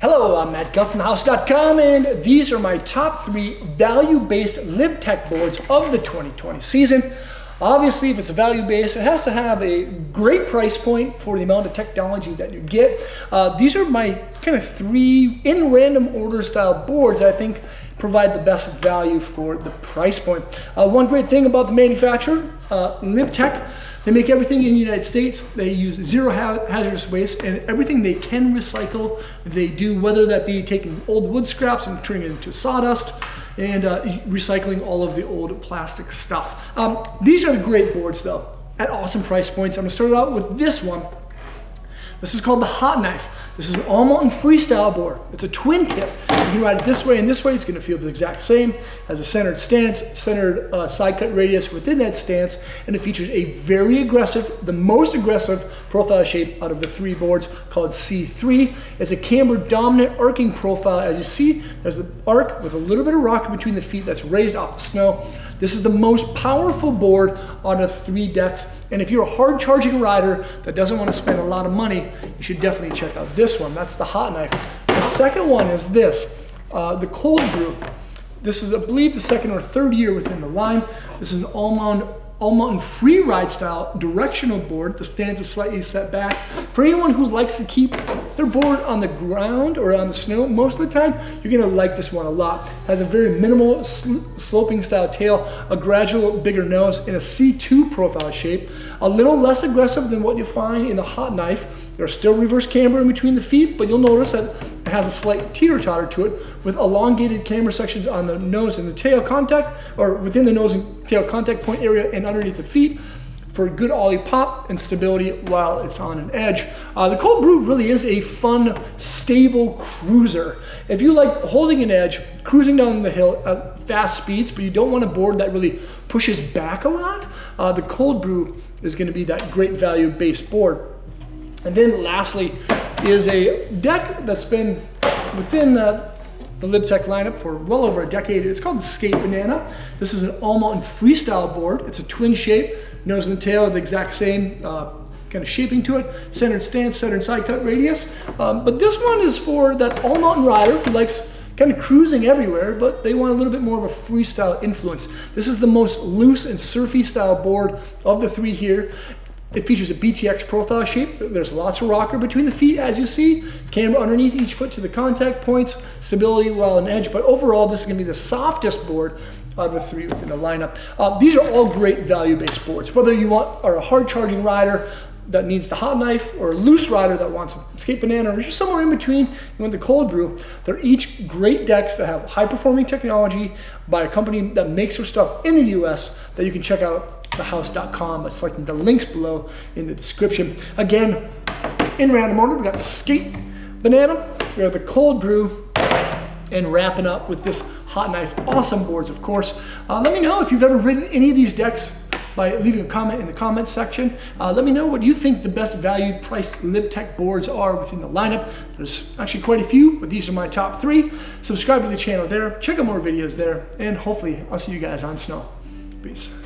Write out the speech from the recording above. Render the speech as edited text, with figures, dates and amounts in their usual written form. Hello, I'm Matt Guff from TheHouse.com, and these are my top 3 value-based LibTech boards of the 2020 season. Obviously, if it's value-based, it has to have a great price point for the amount of technology that you get. These are my kind of 3 in random order style boards that I think provide the best value for the price point. One great thing about the manufacturer, LibTech, they make everything in the United States. They use zero hazardous waste, and everything they can recycle, they do, whether that be taking old wood scraps and turning it into sawdust, and recycling all of the old plastic stuff. These are great boards though, at awesome price points. I'm gonna start out with this one. This is called the Hot Knife. This is an all-mountain freestyle board. It's a twin tip. You can ride it this way and this way. It's gonna feel the exact same. Has a centered stance, centered side cut radius within that stance, and it features a very aggressive, the most aggressive profile shape out of the 3 boards, called C3. It's a cambered dominant arcing profile. As you see, there's the arc with a little bit of rock between the feet that's raised off the snow. This is the most powerful board out of 3 decks. And if you're a hard charging rider that doesn't want to spend a lot of money, you should definitely check out this one. That's the Hot Knife. The second one is this, the Cold Brew. This is, I believe, the 2nd or 3rd year within the line. This is an all-mountain free ride style directional board. The stance is slightly set back. For anyone who likes to keep their board on the ground or on the snow most of the time, you're gonna like this one a lot. Has a very minimal sloping style tail, a gradual bigger nose, and a C2 profile shape. A little less aggressive than what you find in the Hot Knife. There's still reverse camber in between the feet, but you'll notice that it has a slight teeter-totter to it, with elongated camber sections on the nose and the tail contact, or within the nose and tail contact point area and underneath the feet, for a good ollie pop and stability while it's on an edge. The Cold Brew really is a fun, stable cruiser. If you like holding an edge, cruising down the hill at fast speeds, but you don't want a board that really pushes back a lot, the Cold Brew is gonna be that great value-based board. And then lastly is a deck that's been within the LibTech lineup for well over a decade. It's called the Skate Banana. This is an all-mountain freestyle board. It's a twin shape, nose and the tail are the exact same kind of shaping to it, centered stance, centered side cut radius. But this one is for that all-mountain rider who likes kind of cruising everywhere, but they want a little bit more of a freestyle influence. This is the most loose and surfy style board of the 3 here. It features a BTX profile shape. There's lots of rocker between the feet, as you see. Camber underneath each foot to the contact points. Stability while on edge. But overall, this is going to be the softest board out of the 3 within the lineup. These are all great value-based boards. Whether you are a hard-charging rider that needs the Hot Knife, or a loose rider that wants a Skate Banana, or just somewhere in between, you want the Cold Brew. They're each great decks that have high-performing technology by a company that makes their stuff in the US that you can check out TheHouse.com by selecting the links below in the description. Again, in random order, we got the Skate Banana, we have the Cold Brew, and wrapping up with this Hot Knife. Awesome boards, of course. Let me know if you've ever ridden any of these decks by leaving a comment in the comments section. Let me know what you think the best value priced LibTech boards are within the lineup. There's actually quite a few, but these are my top 3. Subscribe to the channel there, check out more videos there, and hopefully I'll see you guys on snow. Peace.